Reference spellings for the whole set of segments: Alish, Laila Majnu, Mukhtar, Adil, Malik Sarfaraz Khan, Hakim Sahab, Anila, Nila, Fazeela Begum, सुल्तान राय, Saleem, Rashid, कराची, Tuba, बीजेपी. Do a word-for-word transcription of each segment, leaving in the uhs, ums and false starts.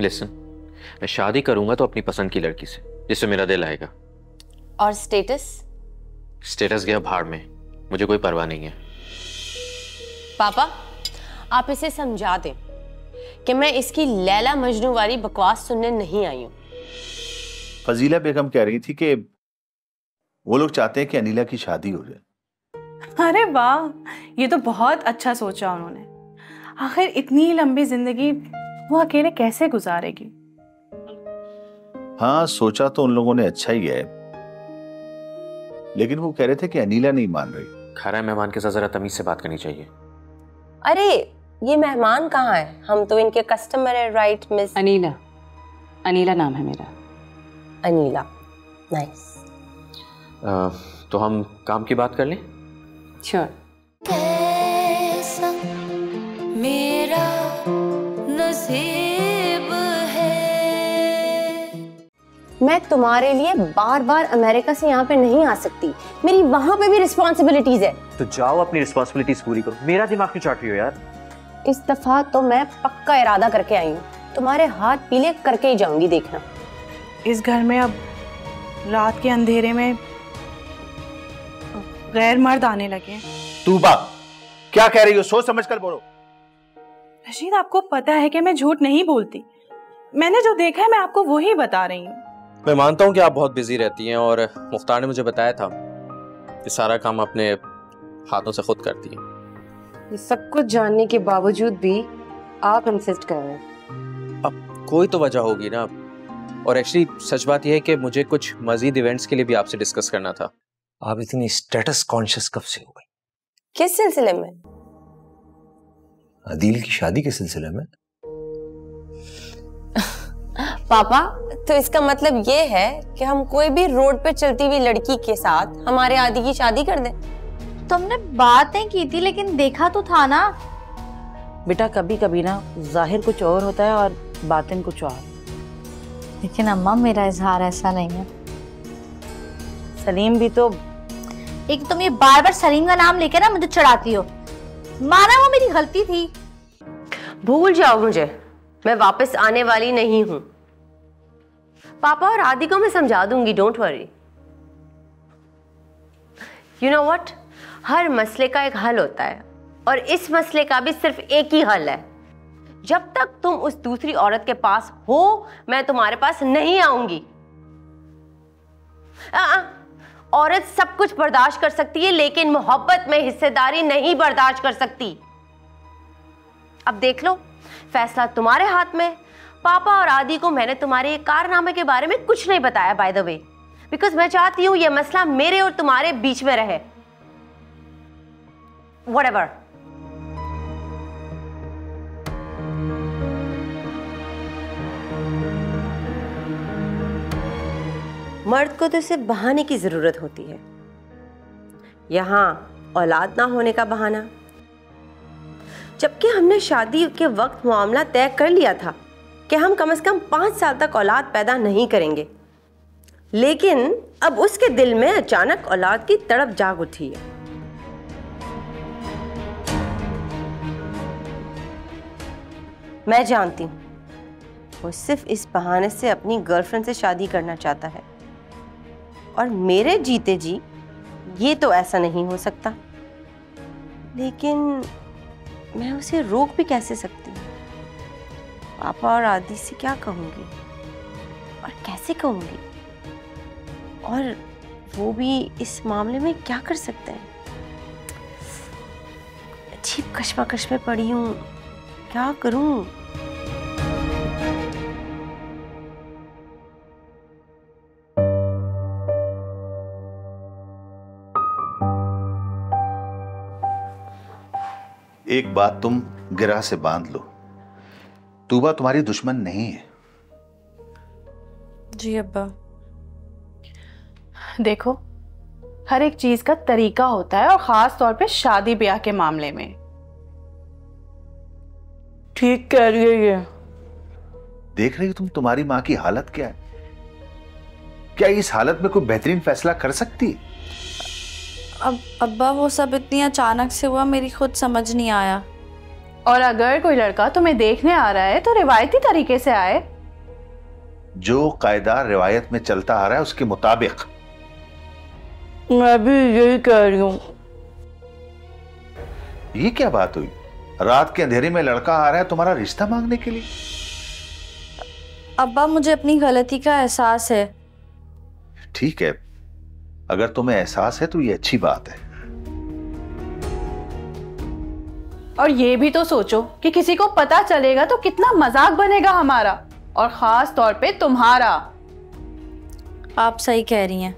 Listen, मैं शादी करूंगा तो अपनी पसंद की लड़की से जिससे मेरा दिल आएगा। और स्टेटस? स्टेटस गया भाड़ में, मुझे कोई परवाह नहीं है। पापा आप इसे समझा दें कि मैं इसकी लैला मजनू वाली बकवास सुनने नहीं आई हूं। फजीला बेगम कह रही थी कि वो लोग चाहते हैं कि अनिला की शादी हो जाए। अरे वाह, ये तो बहुत अच्छा सोचा उन्होंने। आखिर इतनी लंबी जिंदगी वो अकेले कैसे गुजारेगी। हाँ, सोचा तो उन लोगों ने अच्छा ही है, लेकिन वो कह रहे थे कि अनिला नहीं मान रही। खरा मेहमान के साथ जरा तमीज से बात करनी चाहिए। अरे ये मेहमान कहाँ है, हम तो इनके कस्टमर है। Right miss? अनिला, अनिला नाम है मेरा। अनिला, नाइस। आ, तो हम काम की बात कर लें? श्योर। मेरा नसीब है। मैं तुम्हारे लिए बार बार अमेरिका से यहाँ पे नहीं आ सकती, मेरी वहाँ पे भी रिस्पॉन्सिबिलिटीज है। तो जाओ अपनी रिस्पॉन्सिबिलिटीज पूरी करो। मेरा दिमाग क्यों चाट रही हो यार? इस दफा तो मैं पक्का इरादा करके आई हूँ, तुम्हारे हाथ पीले करके ही जाऊंगी, देखना। इस घर में अब रात के अंधेरे में गैर मर्द आने लगे। तूबा क्या कह रही हो, सोच समझ कर बोलो। रशीद आपको पता है कि मैं झूठ नहीं बोलती, मैंने जो देखा है मैं आपको वो ही बता रही हूँ। मैं मानता हूँ कि आप बहुत बिजी रहती हैं और मुख्तार ने मुझे बताया था कि सारा काम अपने हाथों से खुद करती है। ये सब कुछ जानने के बावजूद भी आप इंसिस्ट कर रहे हैं। अब कोई तो वजह होगी ना। और एक्चुअली सच बात यह है कि मुझे कुछ मजीद इवेंट्स के लिए भी आपसे डिस्कस करना था। आप इतनी स्टेटस कॉन्शियस कब से हो गई? किस सिलसिले में? आदिल की शादी के सिलसिले में। पापा तो इसका मतलब ये है कि हम कोई भी रोड पे चलती हुई लड़की के साथ हमारे आदि की शादी कर दें? तुमने बातें की थी लेकिन देखा तो था ना। बेटा कभी कभी ना जाहिर कुछ और होता है और बातें कुछ और। लेकिन अम्मा मेरा इजहार ऐसा नहीं है। सलीम भी तो एक, तुम ये बार बार सलीम का नाम लेके ना मुझे चढ़ाती हो। माना वो मेरी गलती थी। भूल जाओ मुझे, मैं वापस आने वाली नहीं हूँ। पापा और आदि को मैं समझा दूंगी, don't worry. You know what, हर मसले का एक हल होता है और इस मसले का भी सिर्फ एक ही हल है। जब तक तुम उस दूसरी औरत के पास हो मैं तुम्हारे पास नहीं आऊंगी। औरत सब कुछ बर्दाश्त कर सकती है लेकिन मोहब्बत में हिस्सेदारी नहीं बर्दाश्त कर सकती। अब देख लो, फैसला तुम्हारे हाथ में। पापा और आदि को मैंने तुम्हारे कारनामे के बारे में कुछ नहीं बताया बाय द वे, बिकॉज मैं चाहती हूं यह मसला मेरे और तुम्हारे बीच में रहे। Whatever. मर्द को तो सिर्फ बहाने की जरूरत होती है। यहां औलाद ना होने का बहाना, जबकि हमने शादी के वक्त मामला तय कर लिया था कि हम कम से कम पांच साल तक औलाद पैदा नहीं करेंगे। लेकिन अब उसके दिल में अचानक औलाद की तड़प जाग उठी है। मैं जानती हूँ वो सिर्फ इस बहाने से अपनी गर्लफ्रेंड से शादी करना चाहता है और मेरे जीते जी ये तो ऐसा नहीं हो सकता। लेकिन मैं उसे रोक भी कैसे सकती हूँ? पापा और आदि से क्या कहूँगी और कैसे कहूँगी, और वो भी इस मामले में क्या कर सकते हैं? अजीब कश्मकश में पड़ी हूँ, क्या करूं? एक बात तुम गिरा से बांध लो, तूबा तुम्हारी दुश्मन नहीं है। जी अब्बा, देखो हर एक चीज का तरीका होता है और खास तौर पे शादी ब्याह के मामले में। ठीक कह रही है ये। देख रही हो तुम तुम्हारी माँ की हालत क्या है? क्या इस हालत में कोई बेहतरीन फैसला कर सकती? अब अब्बा वो सब इतनी अचानक से हुआ, मेरी खुद समझ नहीं आया। और अगर कोई लड़का तुम्हें देखने आ रहा है तो रिवायती तरीके से आए। जो कायदा रिवायत में चलता आ रहा है उसके मुताबिक। मैं भी यही कह रही हूं। ये क्या बात हुई? रात के अंधेरे में लड़का आ रहा है तुम्हारा रिश्ता मांगने के लिए? अब्बा, मुझे अपनी गलती का एहसास है। ठीक है, अगर तुम्हें एहसास है तो ये अच्छी बात है। और ये भी तो सोचो कि किसी को पता चलेगा तो कितना मजाक बनेगा हमारा, और खास तौर पे तुम्हारा। आप सही कह रही हैं।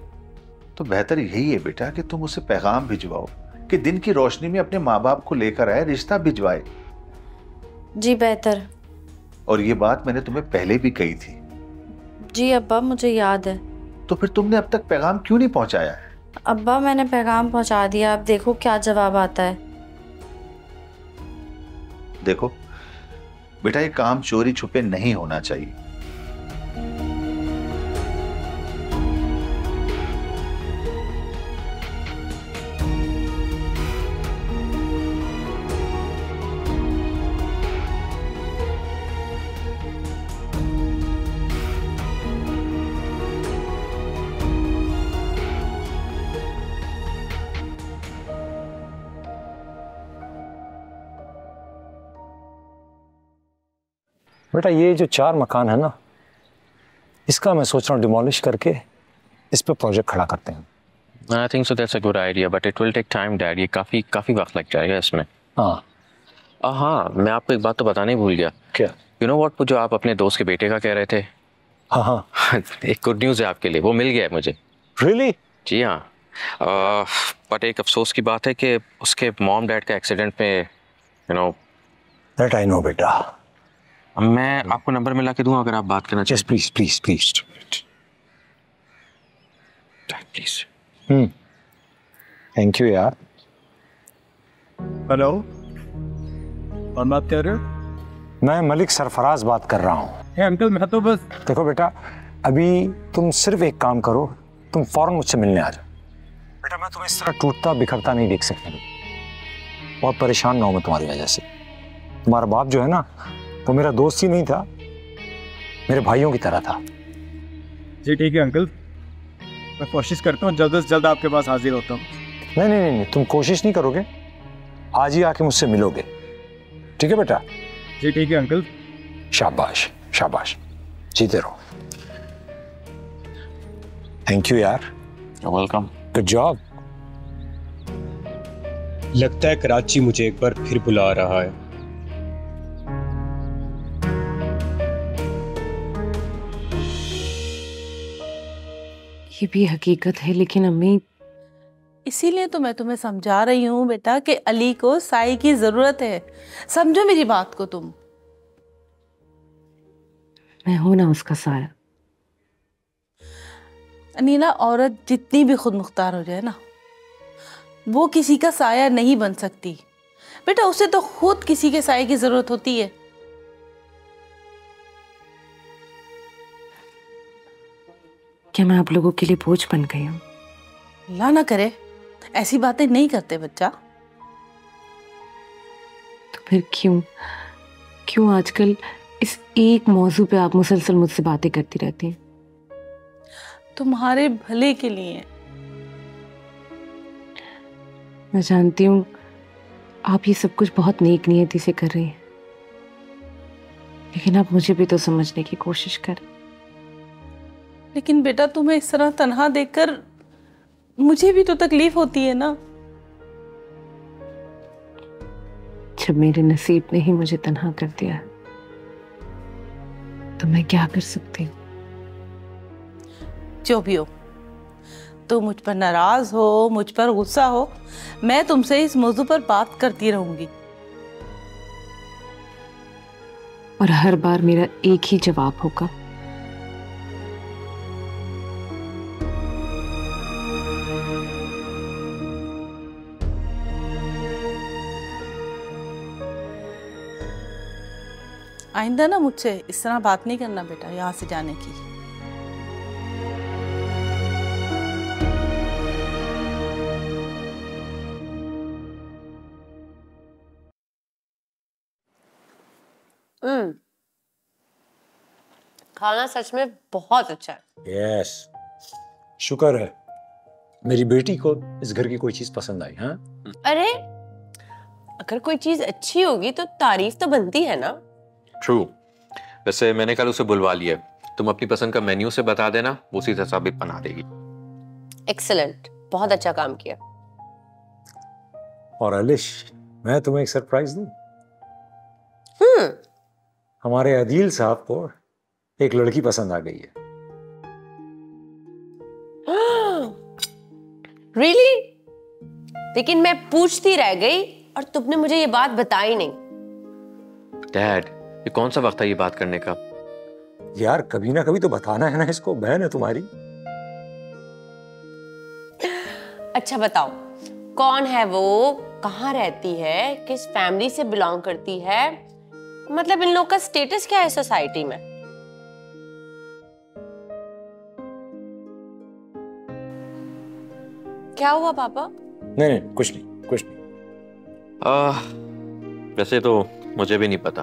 तो बेहतर यही है बेटा कि तुम उसे पैगाम भिजवाओ कि दिन की रोशनी में अपने माँ बाप को लेकर आए, रिश्ता भिजवाए। जी बेहतर। और ये बात मैंने तुम्हें पहले भी कही थी। जी अब्बा, मुझे याद है। तो फिर तुमने अब तक पैगाम क्यों नहीं पहुँचाया है? अब्बा, मैंने पैगाम पहुँचा दिया, आप देखो क्या जवाब आता है। देखो बेटा, ये काम चोरी छुपे नहीं होना चाहिए। बेटा, ये जो चार मकान है ना, इसका मैं सोच रहा हूँ डिमोलिश करके इस पे प्रोजेक्ट खड़ा करते हैं। I think so that's a good idea, but it will take time dad. ये काफ़ी काफ़ी वक्त लग जाएगा इसमें। हाँ हाँ, मैं आपको एक बात तो बताने भूल गया। क्या? यू नो व्हाट, जो आप अपने दोस्त के बेटे का कह रहे थे। हाँ हाँ एक गुड न्यूज़ है आपके लिए, वो मिल गया है मुझे। रियली? जी हाँ, बट एक अफसोस की बात है कि उसके मॉम डैड का एक्सीडेंट में, you know. That I know बेटा। मैं आपको नंबर मिला के दूंगा अगर आप बात करना चाहें। Please please please please. Hmm, thank you यार। हेलो, कौन बात कर रहे हो? मैं मलिक सरफराज बात कर रहा हूँ। hey, अंकल मैं तो बस। देखो बेटा, अभी तुम सिर्फ एक काम करो, तुम फौरन मुझसे मिलने आ जाओ। बेटा, मैं तुम्हें इस तरह टूटता बिखरता नहीं देख सकता। बहुत परेशान ना हो मैं तुम्हारी वजह से। तुम्हारा बाप जो है ना, वो मेरा दोस्त ही नहीं था, मेरे भाइयों की तरह था। जी ठीक है अंकल, मैं कोशिश करता हूँ जल्द से जल्द आपके पास हाजिर होता हूँ। नहीं नहीं नहीं, तुम कोशिश नहीं करोगे, आज ही आके मुझसे मिलोगे। ठीक है बेटा? जी ठीक है अंकल। शाबाश शाबाश, जीते रहो। थैंक यू यार। वेलकम। Good job. लगता है कराची मुझे एक बार फिर बुला रहा है। ये भी हकीकत है, लेकिन अम्मी इसीलिए तो मैं तुम्हें समझा रही हूँ बेटा कि अली को साई की जरूरत है। समझो मेरी बात को तुम। मैं हूं ना उसका साया। अनीला, औरत जितनी भी खुदमुख्तार हो जाए ना, वो किसी का साया नहीं बन सकती बेटा। उसे तो खुद किसी के साये की जरूरत होती है। क्या मैं आप लोगों के लिए बोझ बन गई हूँ? अल्लाह ना करे, ऐसी बातें नहीं करते बच्चा। तो फिर क्यों क्यों आजकल इस एक मौजू पे आप मुसलसल मुझसे बातें करती रहती हैं? तुम्हारे भले के लिए। मैं जानती हूँ आप ये सब कुछ बहुत नेक नियति से कर रही हैं, लेकिन आप मुझे भी तो समझने की कोशिश करें। लेकिन बेटा, तुम्हें इस तरह तन्हा देखकर मुझे भी तो तकलीफ होती है ना। जब मेरे नसीब ने ही मुझे तन्हा कर दिया तो मैं क्या कर सकती हूँ? जो भी हो, तुम मुझ पर नाराज हो, मुझ पर गुस्सा हो, मैं तुमसे इस मौजू पर बात करती रहूंगी। और हर बार मेरा एक ही जवाब होगा, आइंदा ना मुझसे इस तरह बात नहीं करना बेटा, यहाँ से जाने की। हम्म, खाना सच में बहुत अच्छा है। यस, शुक्र है मेरी बेटी को इस घर की कोई चीज पसंद आई। हाँ, अरे अगर कोई चीज अच्छी होगी तो तारीफ तो बनती है ना। ट्रू। वैसे मैंने कल उसे बुलवा लिया, तुम अपनी पसंद का मेन्यू से बता देना, उसी से साबित बना देगी। एक्सीलेंट, बहुत अच्छा काम किया। और अलिश, मैं तुम्हें एक सरप्राइज दूं। हम्म, हमारे आदिल साहब को एक लड़की पसंद आ गई है। रियली? लेकिन मैं पूछती रह गई और तुमने मुझे ये बात बताई नहीं। डैड, ये कौन सा वक्त है ये बात करने का? यार कभी ना कभी तो बताना है ना इसको, बहन है तुम्हारी। अच्छा बताओ, कौन है वो, कहाँ रहती है, किस फैमिली से बिलोंग करती है, मतलब इन लोग का स्टेटस क्या है सोसाइटी में? क्या हुआ पापा? नहीं नहीं, कुछ नहीं कुछ नहीं। आ, वैसे तो मुझे भी नहीं पता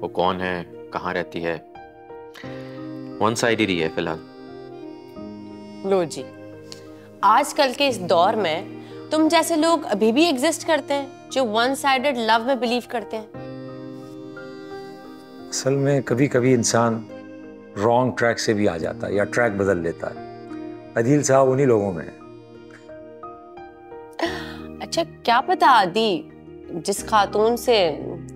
वो कौन है, कहाँ रहती है, वन साइड ही रही है फिलहाल। लो जी, आजकल के इस दौर में तुम जैसे लोग अभी भी एग्जिस्ट करते हैं जो वन साइडेड लव में बिलीव करते हैं। असल में कभी कभी इंसान रॉन्ग ट्रैक से भी आ जाता है या ट्रैक बदल लेता है। आदिल साहब उन्हीं लोगों में है। अच्छा, क्या पता आदि जिस खातून से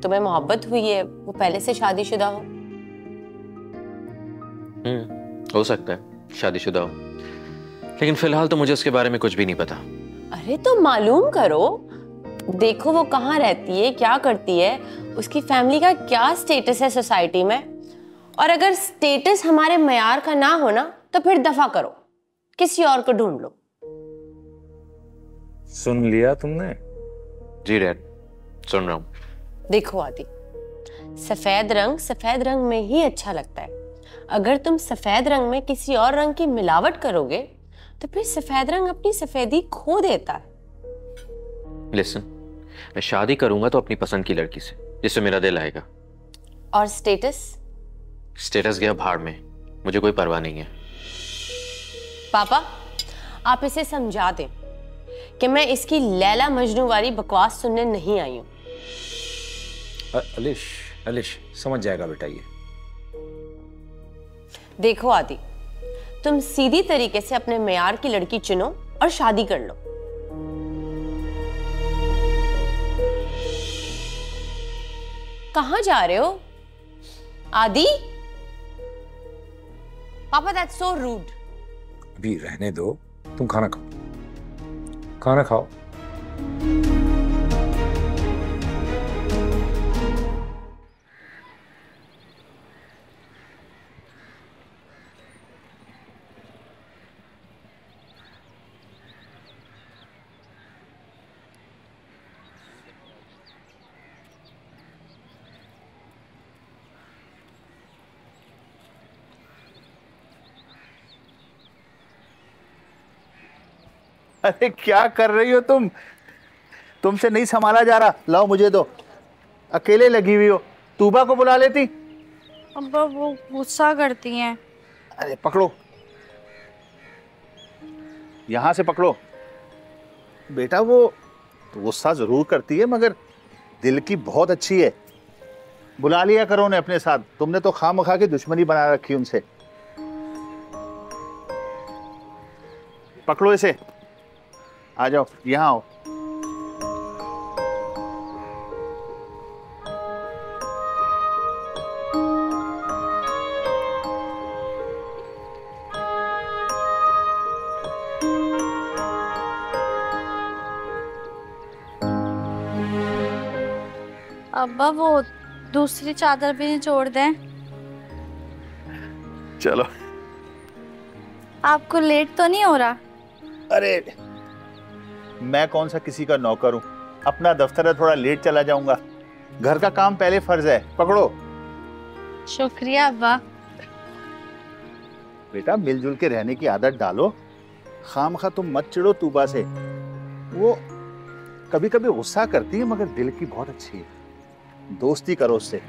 तुम्हें मोहब्बत हुई है वो पहले से शादीशुदा हो। हम्म, हो सकता है शादीशुदा हो, लेकिन फिलहाल तो मुझे उसके बारे में कुछ भी नहीं पता। अरे तो मालूम करो, देखो वो कहाँ रहती है, क्या करती है, उसकी फैमिली का क्या स्टेटस है सोसाइटी में, और अगर स्टेटस हमारे मयार का ना हो ना तो फिर दफा करो, किसी और को ढूंढ लो। सुन लिया तुमने? जी डैड, सुन रहा हूँ। देखो आदि, सफेद रंग सफेद रंग में ही अच्छा लगता है। अगर तुम सफेद रंग में किसी और रंग की मिलावट करोगे तो फिर सफेद रंग अपनी सफेदी खो देता है। लिसन, मैं शादी करूंगा तो अपनी पसंद की लड़की से जिससे मेरा दिल आएगा। और स्टेटस? स्टेटस गया भाड़ में, मुझे कोई परवाह नहीं है। पापा, आप इसे समझा दें कि मैं इसकी लैला मजनू वाली बकवास सुनने नहीं आई हूं। अलिश, अलिश समझ जाएगा बेटा ये। देखो आदि, तुम सीधी तरीके से अपने मयार की लड़की चुनो और शादी कर लो। कहाँ जा रहे हो आदि? पापा, that's so rude। अभी रहने दो, तुम खाना खाओ, खाना खाओ। अरे क्या कर रही हो तुम? तुमसे नहीं संभाला जा रहा, लाओ मुझे दो। अकेले लगी हुई हो, तूबा को बुला लेती। अब्बा वो गुस्सा करती हैं। अरे पकड़ो, यहाँ से पकड़ो। बेटा वो गुस्सा जरूर करती है मगर दिल की बहुत अच्छी है। बुला लिया करो उन्हें अपने साथ, तुमने तो खामखा की दुश्मनी बना रखी उनसे। पकड़ो इसे, आ जाओ यहाँ आओ। अब्बा वो दूसरी चादर भी नहीं छोड़ दें। चलो, आपको लेट तो नहीं हो रहा? अरे मैं कौन सा किसी का नौकर हूँ, अपना दफ्तर है, थोड़ा लेट चला जाऊंगा। घर का काम पहले फर्ज है। पकड़ो। शुक्रिया अब्बा। बेटा मिलजुल के रहने की आदत डालो, खामखा तुम मत चिढ़ो तूबा से। वो कभी कभी गुस्सा करती है मगर दिल की बहुत अच्छी है, दोस्ती करो उससे।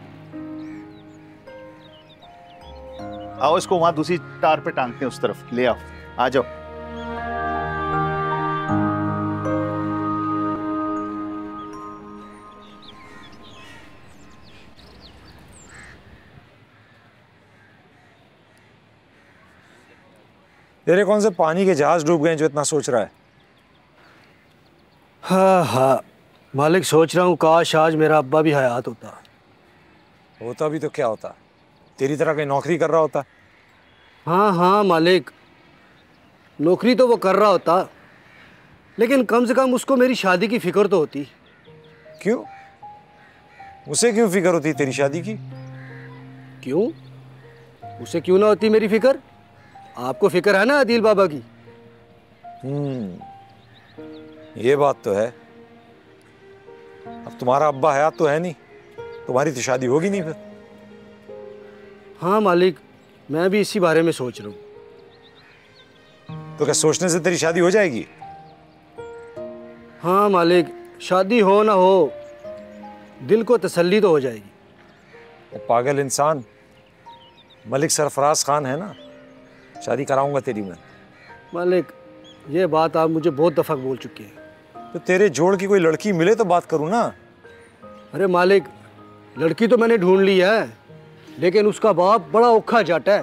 आओ इसको वहाँ दूसरी तार पे टांगते हैं, उस तरफ ले आओ, आ जाओ। तेरे कौन से पानी के जहाज डूब गए जो इतना सोच रहा है? हाँ हाँ मालिक, सोच रहा हूँ काश आज मेरा अब्बा भी हयात होता। होता भी तो क्या होता, तेरी तरह कहीं नौकरी कर रहा होता। हाँ हाँ मालिक, नौकरी तो वो कर रहा होता, लेकिन कम से कम उसको मेरी शादी की फिक्र तो होती। क्यों? उसे क्यों फिक्र होती तेरी शादी की? क्यों उसे क्यों ना होती मेरी फिक्र? आपको फिक्र है ना आदिल बाबा की? हम्म, ये बात तो है। अब तुम्हारा अब्बा हयात तो है नहीं, तुम्हारी तो शादी होगी नहीं फिर। हाँ मालिक, मैं भी इसी बारे में सोच रहा हूँ। तो क्या सोचने से तेरी शादी हो जाएगी? हाँ मालिक, शादी हो ना हो दिल को तसल्ली तो हो जाएगी। पागल इंसान, मलिक सरफराज खान है ना, शादी कराऊंगा तेरी मैं। मालिक ये बात आप मुझे बहुत दफा बोल चुके हैं। तो तेरे जोड़ की कोई लड़की मिले तो बात करूँ ना। अरे मालिक, लड़की तो मैंने ढूंढ ली है, लेकिन उसका बाप बड़ा औखा जाटा है।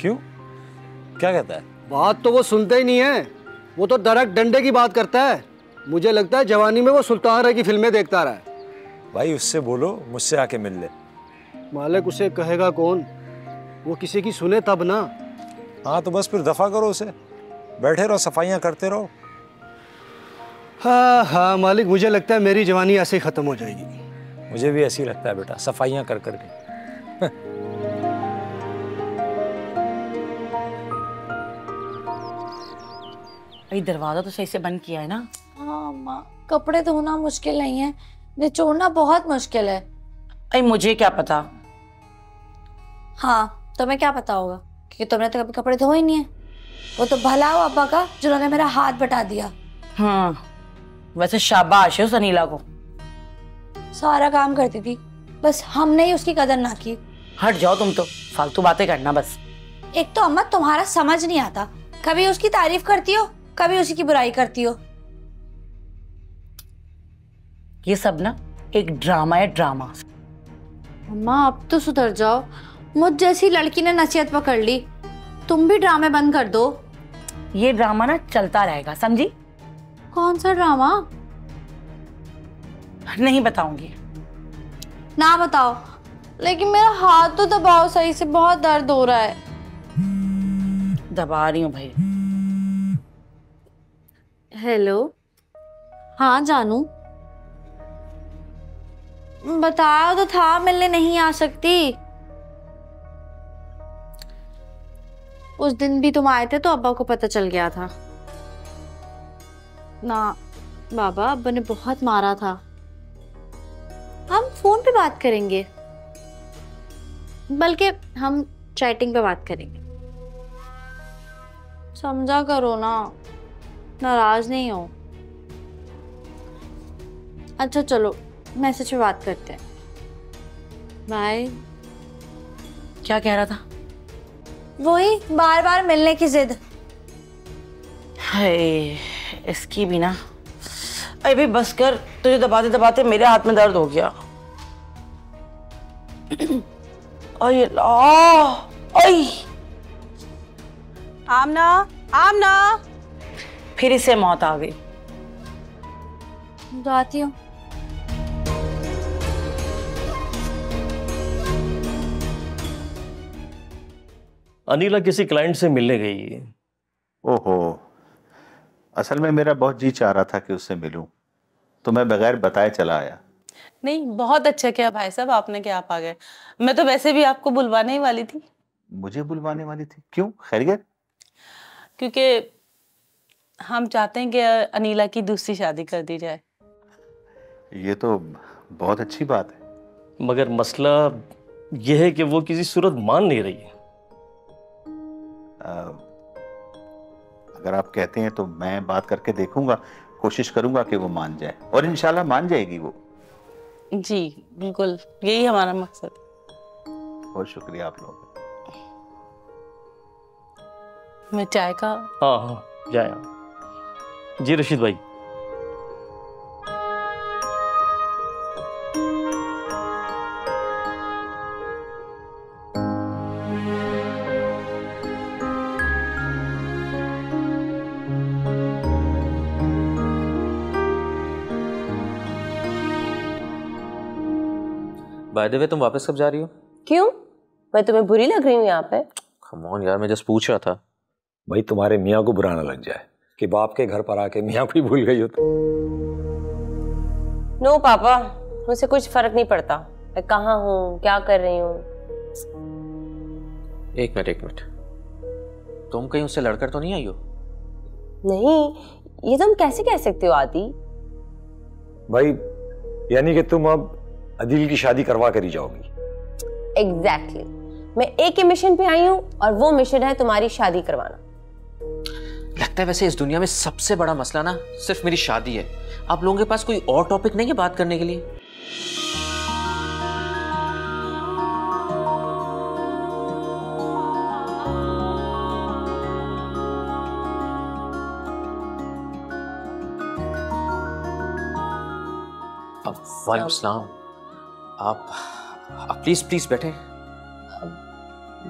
क्यों, क्या कहता है? बात तो वो सुनता ही नहीं है, वो तो डायरेक्ट डंडे की बात करता है। मुझे लगता है जवानी में वो सुल्तान राय की फिल्में देखता रहा है। भाई उससे बोलो मुझसे आके मिल ले। मालिक उसे कहेगा कौन, वो किसी की सुने तब ना। हाँ तो बस फिर दफा करो उसे, बैठे रहो सफाइयाँ करते रहो। हाँ हाँ मालिक, मुझे लगता है मेरी जवानी ऐसे ही ख़त्म हो जाएगी। मुझे भी ऐसे ही लगता है बेटा, सफाइयाँ कर कर के। दरवाजा तो सही से बंद किया है ना? हाँ माँ, कपड़े धोना मुश्किल नहीं है, निचोड़ना बहुत मुश्किल है। अरे मुझे क्या पता। हाँ तुम्हें क्या पता होगा, क्योंकि तुमने तो कभी कपड़े धोए नहीं है। वो तो भला हो अब्बा का जिन्होंने मेरा हाथ बटा दिया। हाँ वैसे शाबाश है उस अनीला को, सारा काम करती थी, बस हमने ही उसकी कदर ना की। हट जाओ तुम तो, फालतू बातें करना बस। एक तो अम्मा तुम्हारा समझ नहीं आता, कभी उसकी तारीफ करती हो कभी उसी की बुराई करती हो। ये सब ना एक ड्रामा है, ड्रामा। अम्मा अब तो सुधर जाओ, मुझ जैसी लड़की ने नसीहत पकड़ ली, तुम भी ड्रामे बंद कर दो। ये ड्रामा ना चलता रहेगा समझी? कौन सा ड्रामा? नहीं बताऊंगी। ना बताओ, लेकिन मेरा हाथ तो दबाओ सही से, बहुत दर्द हो रहा है। दबा रही हूँ भाई। हेलो हाँ जानू, बताओ तो था मिलने नहीं आ सकती। उस दिन भी तुम आए थे तो अब्बा को पता चल गया था ना बाबा, अब्बा ने बहुत मारा था। हम फोन पे बात करेंगे, बल्कि हम चैटिंग पे बात करेंगे, समझा करो ना, नाराज नहीं हो। अच्छा चलो मैसेज पे बात करते हैं, बाय। क्या कह रहा था? वही बार बार मिलने की जिद। हाय इसकी भी ना। अरे भाई बस कर, तुझे दबाते दबाते मेरे हाथ में दर्द हो गया। अरे अय आमना, आमना फिर इसे मौत आ गई। जाती हूँ। अनीला किसी क्लाइंट से मिलने गई है। ओहो, असल में मेरा बहुत जी चाह रहा था कि उससे मिलूं, तो मैं बगैर बताए चला आया। नहीं बहुत अच्छा किया भाई साहब आपने कि आप आ गए, मैं तो वैसे भी आपको बुलवाने ही वाली थी। मुझे बुलवाने वाली थी? क्यों, खैरियत? क्योंकि हम चाहते हैं कि अनीला की दूसरी शादी कर दी जाए। ये तो बहुत अच्छी बात है, मगर मसला यह है कि वो किसी सूरत मान नहीं रही है। आ, अगर आप कहते हैं तो मैं बात करके देखूंगा, कोशिश करूंगा कि वो मान जाए, और इंशाल्लाह मान जाएगी वो। जी बिल्कुल, यही हमारा मकसद। बहुत शुक्रिया आप लोगों का। मैं चाय का। हाँ हाँ जाए जी रशीद भाई। बाय द वे तुम वापस कब जा रही हो? क्यों, मैं तुम्हें बुरी लग रही हूँ यहाँ पे? कम ऑन यार, मैं जस्ट पूछ रहा था। भाई तुम्हारे मियाँ को बुरा ना लग जाए कि बाप के घर पर आके मियाँ को ही भूल गई हो तुम। नो पापा, मुझसे कुछ फर्क नहीं पड़ता मैं कहाँ हूँ, क्या कर रही हूँ। एक मिनट एक मिनट, तुम कहीं उससे लड़कर तो नहीं आई हो? नहीं, ये तुम कैसे कह सकते हो आदि भाई? यानी कि तुम अब आदिल की शादी करवा कर ही जाओगी? Exactly exactly. मैं एक ही मिशन पे आई हूँ और वो मिशन है तुम्हारी शादी करवाना। लगता है वैसे इस दुनिया में सबसे बड़ा मसला ना सिर्फ मेरी शादी है। आप लोगों के पास कोई और टॉपिक नहीं है बात करने के लिए? वालेकुम सलाम। आप, आप प्लीज प्लीज बैठे।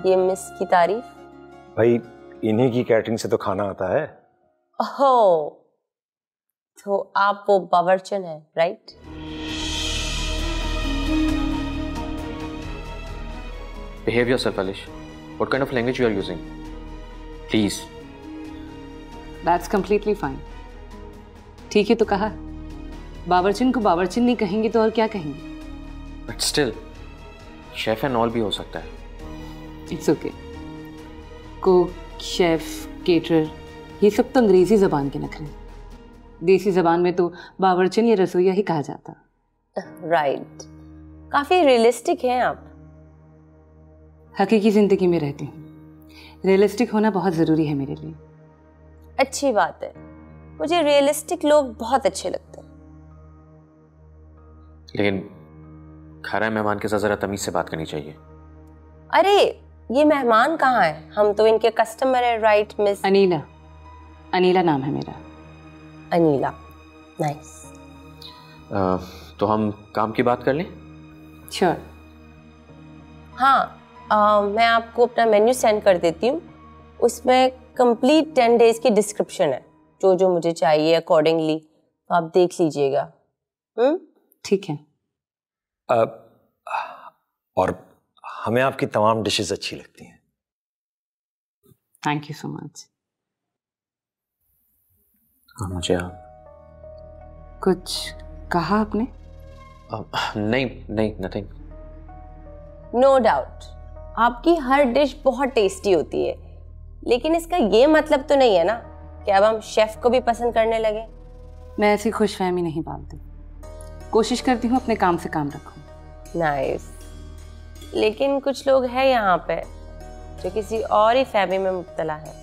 ये मिस की तारीफ। भाई इन्हीं की कैटरिंग से तो खाना आता है। ओहो, तो आप वो बावर्चन है right? Behave yourself अलिश, what kind of language you are using please. That's completely fine. ठीक है तो कहा, बावर्चन को बावर्चन नहीं कहेंगे तो और क्या कहेंगे? But still chef and all भी हो सकता है। It's okay. Cook, chef, caterer, ये सब तो अंग्रेजी जबान के नखरे हैं। देसी जबान में तो बावर्चन या रसोइया ही कहा जाता। Right right. काफ़ी रियलिस्टिक हैं आप। हकीकी ज़िंदगी में रहती हूँ, रियलिस्टिक होना बहुत ज़रूरी है मेरे लिए। अच्छी बात है, मुझे रियलिस्टिक लोग बहुत अच्छे लगते हैं। लेकिन खा रहा है मेहमान के साथ जरा तमीज से बात करनी चाहिए। अरे ये मेहमान कहाँ है, हम तो इनके कस्टमर है राइट मिस? अनीला, अनीला नाम है मेरा। अनीला, नाइस। तो हम काम की बात कर लें? श्योर। हाँ आ, मैं आपको अपना मेन्यू सेंड कर देती हूँ, उसमें कंप्लीट टेन डेज की डिस्क्रिप्शन है जो जो मुझे चाहिए अकॉर्डिंगली, तो आप देख लीजिएगा। ठीक है। Uh, और हमें आपकी तमाम डिशेस अच्छी लगती हैं। Thank you so much. मुझे आप कुछ कहा आपने? uh, नहीं नहीं नथिंग। नो डाउट आपकी हर डिश बहुत टेस्टी होती है, लेकिन इसका ये मतलब तो नहीं है ना कि अब हम शेफ को भी पसंद करने लगे। मैं ऐसी खुशफहमी नहीं पालती, कोशिश करती हूँ अपने काम से काम रखूं। Nice nice. लेकिन कुछ लोग हैं यहाँ पे जो किसी और ही फहमी में मुब्तला है।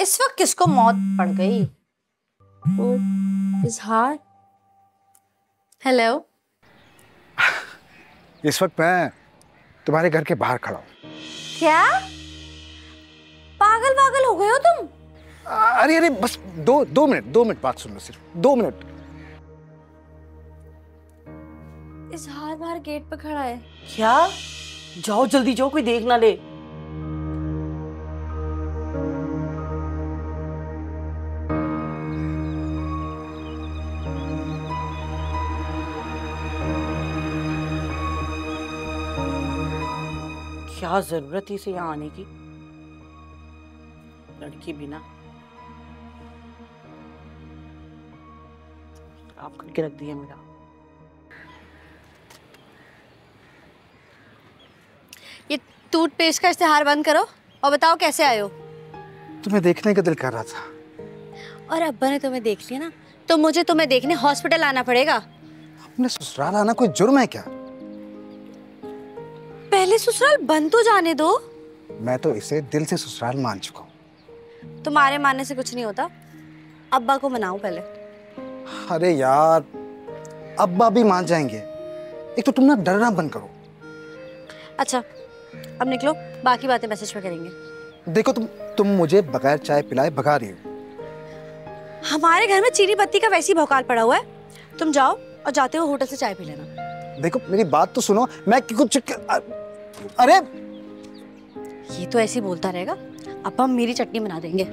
इस वक्त किसको मौत पड़ गई? इज़हार। हेलो। इस वक्त मैं तुम्हारे घर के बाहर खड़ा हूँ। क्या पागल पागल हो गए हो तुम? अरे अरे बस दो दो मिनट दो मिनट बात सुनना, सिर्फ दो मिनट। इज़हार बाहर गेट पे खड़ा है। क्या? जाओ जल्दी जाओ, कोई देख ना ले। जरूरत ही से यहाँ आने की, लड़की बिना आप करके रख दिया मेरा। ये टूट पेश का इश्तेहार बंद करो और बताओ कैसे आए हो। तुम्हें देखने का दिल कर रहा था और अब्बा ने तुम्हें देख लिया ना, तो मुझे तुम्हें देखने हॉस्पिटल आना पड़ेगा। अपने ससुराल आना कोई जुर्म है क्या? पहले ससुराल बंद तो जाने दो। मैं तो इसे दिल से ससुराल मान चुका हूँ। तुम्हारे मानने से कुछ नहीं होता, अब्बा को मनाओ पहले। अरे यार अब्बा भी मान जाएंगे, एक तो तुम ना डरना बंद करो। अच्छा अब निकलो, बाकी बातें मैसेज में करेंगे। देखो तुम तुम मुझे बगैर चाय पिलाए भगा रही हो। हमारे घर में चीनी पत्ती का वैसी भौकाल पड़ा हुआ है, तुम जाओ और जाते हुए होटल से चाय पी लेना। देखो मेरी बात तो सुनो, मैं कुछ अरे ये तो ऐसे बोलता रहेगा, अब्बा मेरी चटनी बना देंगे।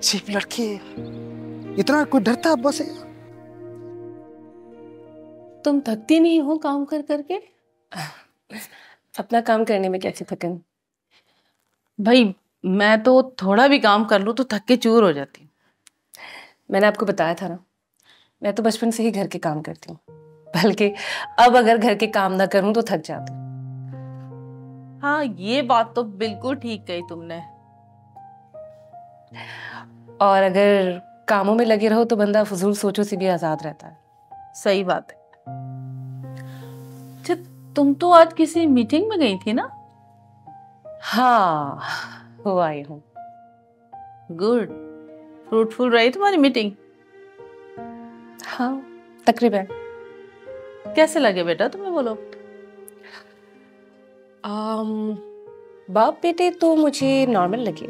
चीप लड़की है, इतना कोई डरता अब्बा से? तुम थकती नहीं हो काम कर करके? अपना काम करने में कैसी थकन? भाई मैं तो थोड़ा भी काम कर लूँ तो थक के चूर हो जाती हूँ। मैंने आपको बताया था ना, मैं तो बचपन से ही घर के काम करती हूँ, बल्कि अब अगर घर के काम ना करूँ तो थक जाती हूँ। हाँ ये बात तो बिल्कुल ठीक कही तुमने। और अगर कामों में लगे रहो तो बंदा फजूल सोचों से भी आजाद रहता है। सही बात है। अच्छा तुम तो आज किसी मीटिंग में गई थी ना? हाँ हो आई हूँ। गुड, फ्रूटफुल रही तुम्हारी मीटिंग? हाँ तकरीबन। कैसे लगे बेटा तुम्हें वो लोग? Um, बाप बेटे तो मुझे नॉर्मल लगे।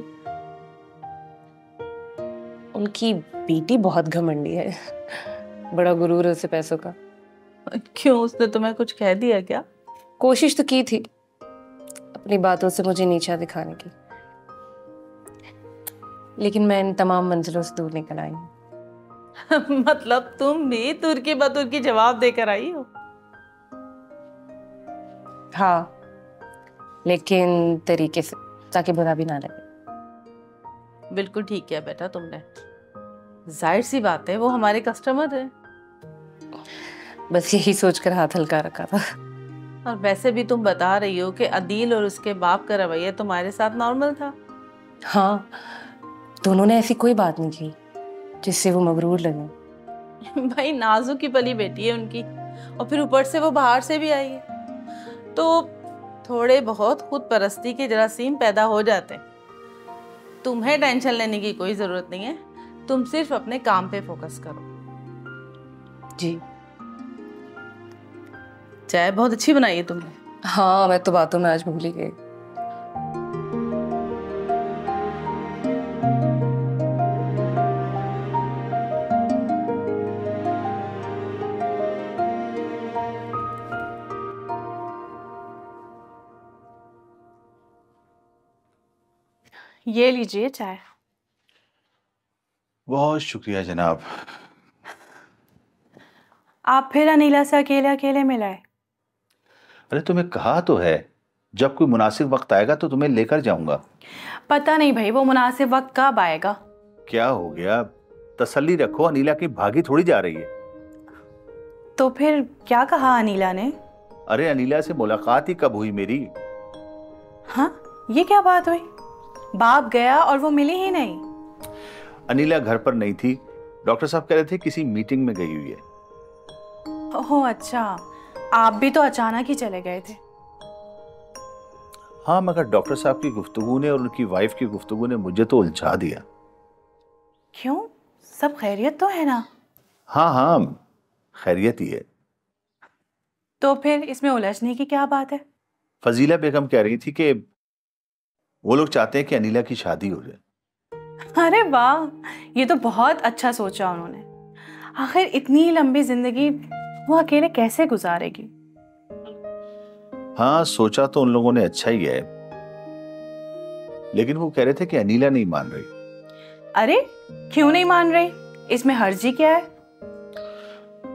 उनकी बेटी बहुत घमंडी है, बड़ा गुरूर है उसे पैसों का। क्यों, उसने तुम्हें कुछ कह दिया क्या? कोशिश तो की थी अपनी बातों से मुझे नीचा दिखाने की, लेकिन मैं इन तमाम मंजिलों से दूर निकल आई हूँ। मतलब तुम भी तुर्की बतुर्की जवाब देकर आई हो? हाँ लेकिन तरीके से, ताकि बुरा भी ना लगे। बिल्कुल ठीक किया बेटा तुमने, जाहिर सी बात है वो हमारे कस्टमर हैं। बस यही सोचकर हाथ हल्का रखा था। और वैसे भी तुम बता रही हो कि अदील और उसके बाप का रवैया तुम्हारे साथ नॉर्मल था? हाँ दोनों ने ऐसी कोई बात नहीं की जिससे वो मगरूर लगे। भाई नाजुक की पली बेटी है उनकी, और फिर ऊपर से वो बाहर से भी आई है, तो थोड़े बहुत खुद परस्ती के जरासीम पैदा हो जाते। तुम्हें टेंशन लेने की कोई ज़रूरत नहीं है, तुम सिर्फ अपने काम पे फोकस करो। जी चाय बहुत अच्छी बनाई है तुमने। हाँ मैं तो बातों में आज भूल ही गई। ये लीजिए चाय। बहुत शुक्रिया जनाब। आप फिर अनिला से अकेले अकेले मिलाए? अरे तुम्हें कहा तो है जब कोई मुनासिब वक्त आएगा तो तुम्हें लेकर जाऊंगा। पता नहीं भाई वो मुनासिब वक्त कब आएगा। क्या हो गया, तसल्ली रखो, अनिला की भागी थोड़ी जा रही है। तो फिर क्या कहा अनिला ने? अरे अनिला से मुलाकात ही कब हुई मेरी। हाँ ये क्या बात हुई, बाप गया और वो मिली ही नहीं? अनिला घर पर नहीं थी, डॉक्टर साहब कह रहे थे किसी मीटिंग में गई हुई है। ओह अच्छा, आप भी तो अचानक ही चले गए थे। हाँ मगर डॉक्टर साहब की गुफ्तगू ने और उनकी वाइफ की गुफ्तगू ने मुझे तो उलझा दिया। क्यों, सब खैरियत तो है ना? हाँ हाँ खैरियत ही है। तो फिर इसमें उलझने की क्या बात है? फजीला बेगम कह रही थी कि वो लोग चाहते हैं कि अनिला की शादी हो जाए। अरे वाह ये तो बहुत अच्छा सोचा उन्होंने। आखिर इतनी लंबी जिंदगी वो अकेले कैसे गुजारेगी। हाँ सोचा तो उन लोगों ने अच्छा ही है, लेकिन वो कह रहे थे कि अनिला नहीं मान रही। अरे क्यों नहीं मान रही, इसमें हर्जी क्या है?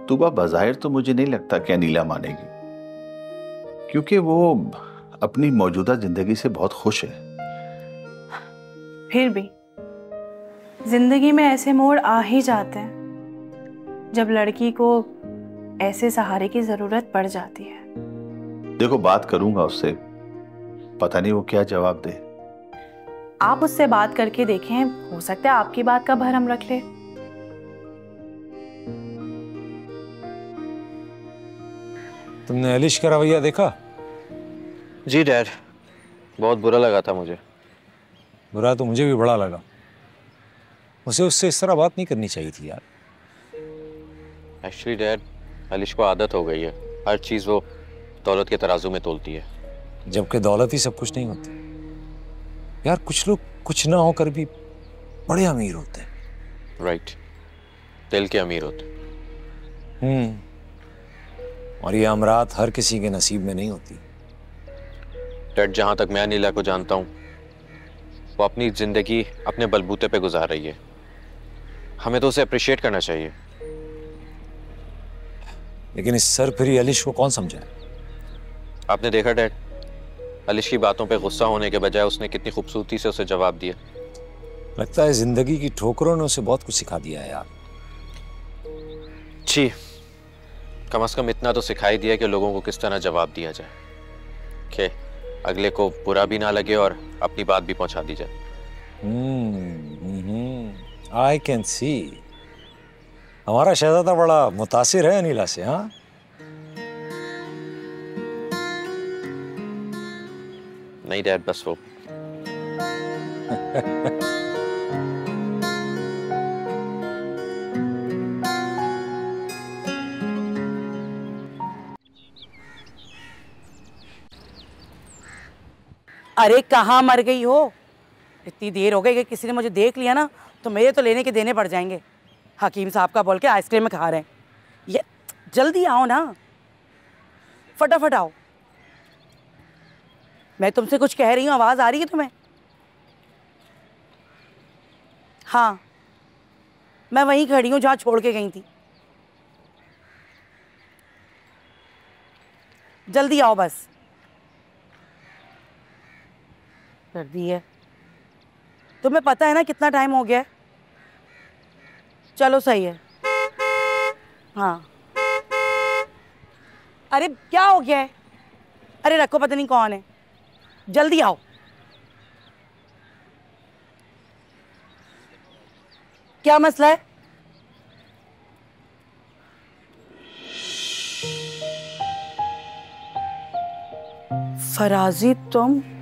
तुबा बज़ाहिर तो मुझे नहीं लगता कि अनिला मानेगी, क्योंकि वो अपनी मौजूदा जिंदगी से बहुत खुश है। फिर भी जिंदगी में ऐसे मोड़ आ ही जाते हैं। जब लड़की को ऐसे सहारे की जरूरत पड़ जाती है। देखो बात करूंगा उससे, पता नहीं वो क्या जवाब दे। आप उससे बात करके देखें, हो सकता है आपकी बात का भरम रख ले। तुमने अलिश का रवैया देखा? जी डैड, बहुत बुरा लगा था मुझे। बुरा तो मुझे भी बड़ा लगा। उसे उससे इस तरह बात नहीं करनी चाहिए थी यार। एक्चुअली डैड, अलिश को आदत हो गई है, हर चीज़ वो दौलत के तराजू में तोलती है, जबकि दौलत ही सब कुछ नहीं होती यार। कुछ लोग कुछ ना होकर भी बड़े अमीर होते हैं। राइट, दिल के अमीर होते। हम्म, और ये अमरात हर किसी के नसीब में नहीं होती। डैड, जहाँ तक मैं नीला को जानता हूँ, वो अपनी ज़िंदगी अपने बलबूते पे गुजार रही है। हमें तो उसे अप्रिशिएट करना चाहिए। लेकिन इस सरफिरी अलिश को कौन समझाए? आपने देखा डैड, अलिश की बातों पे गुस्सा होने के बजाय उसने कितनी खूबसूरती से उसे जवाब दिया। लगता है ज़िंदगी की ठोकरों ने उसे बहुत कुछ सिखा दिया है यार। जी, कम अज़ कम इतना तो सिखा ही दिया कि लोगों को किस तरह जवाब दिया जाए कि अगले को बुरा भी ना लगे और अपनी बात भी पहुंचा दी जाए। Hmm, I can see. हमारा शहजादा बड़ा मुतासिर है अनिला से। हाँ, नहीं डैड, बस वो अरे कहाँ मर गई हो? इतनी देर हो गई कि किसी ने मुझे देख लिया ना तो मेरे तो लेने के देने पड़ जाएंगे। हकीम साहब का बोल के आइसक्रीम खा रहे हैं। ये जल्दी आओ ना, फटाफट आओ। मैं तुमसे कुछ कह रही हूँ, आवाज़ आ रही है तुम्हें? हाँ, मैं वहीं खड़ी हूँ जहाँ छोड़ के गई थी। जल्दी आओ बस। कर दी है, तुम्हें पता है ना कितना टाइम हो गया है? चलो सही है। हाँ, अरे क्या हो गया है? अरे रखो, पता नहीं कौन है। जल्दी आओ। क्या मसला है? फराजी, तुम